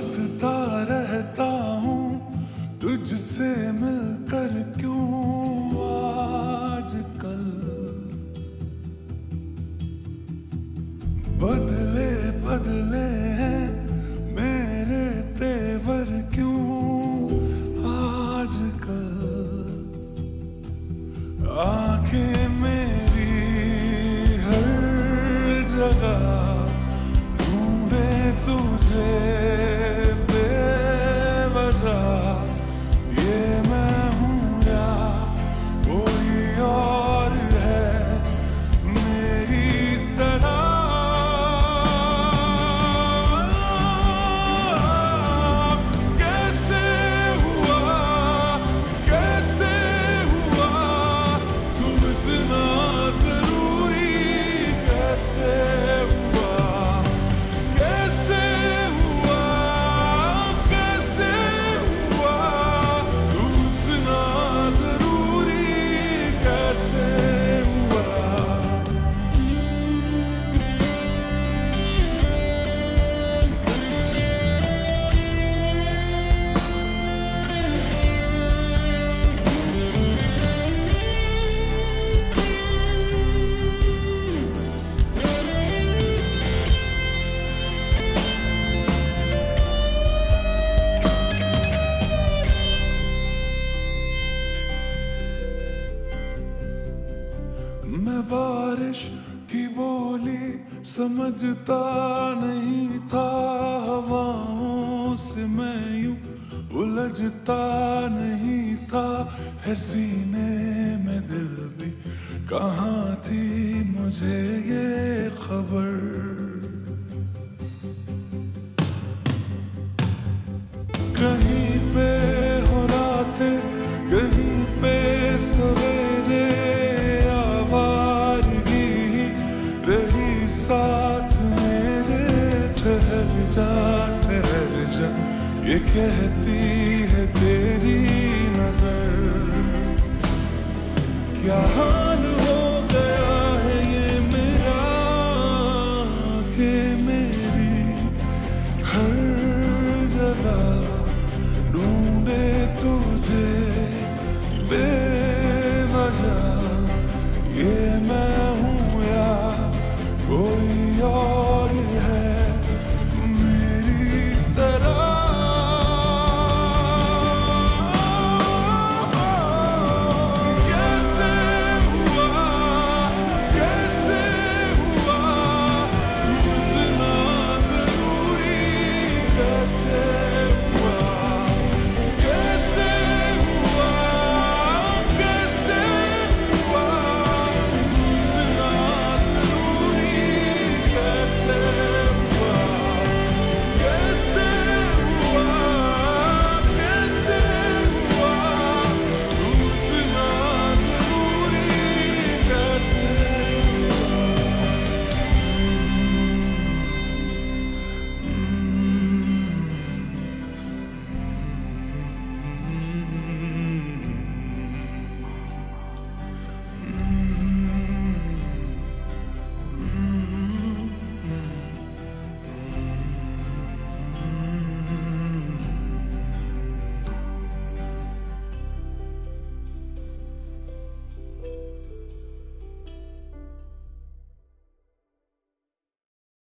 हंसता रहता हूँ तुझसे मिलकर क्यों आजकल बदले बदले हैं मेरे तेवर क्यों आजकल आंखें मेरी हर जगह ढूंढे तुझे मैं बारिश की बोली समझता नहीं था, हवाओं से मैं यूं उलझता नहीं था, है सीने में दिल भी कहाँ थी मुझे ये खबर। कहीं पे हो रातें, कहीं पे सवेरे, रही साथ मेरे ठहर जा ये कहती है तेरी नजर क्या।